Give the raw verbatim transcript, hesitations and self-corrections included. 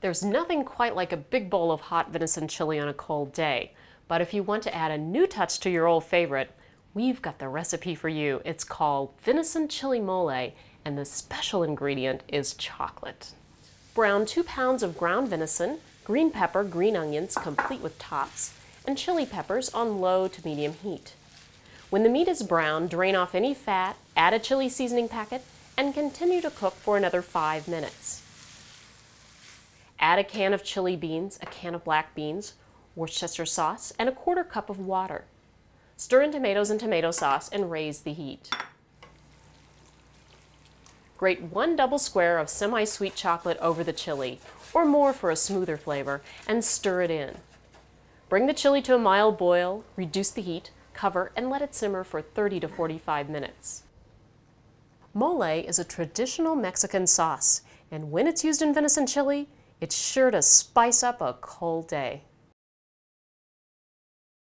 There's nothing quite like a big bowl of hot venison chili on a cold day. But if you want to add a new touch to your old favorite, we've got the recipe for you. It's called venison chili mole, and the special ingredient is chocolate. Brown two pounds of ground venison, green pepper, green onions, complete with tops, and chili peppers on low to medium heat. When the meat is brown, drain off any fat, add a chili seasoning packet, and continue to cook for another five minutes. Add a can of chili beans, a can of black beans, Worcestershire sauce, and a quarter cup of water. Stir in tomatoes and tomato sauce and raise the heat. Grate one double square of semi-sweet chocolate over the chili, or more for a smoother flavor, and stir it in. Bring the chili to a mild boil, reduce the heat, cover, and let it simmer for thirty to forty-five minutes. Mole is a traditional Mexican sauce, and when it's used in venison chili, it's sure to spice up a cold day.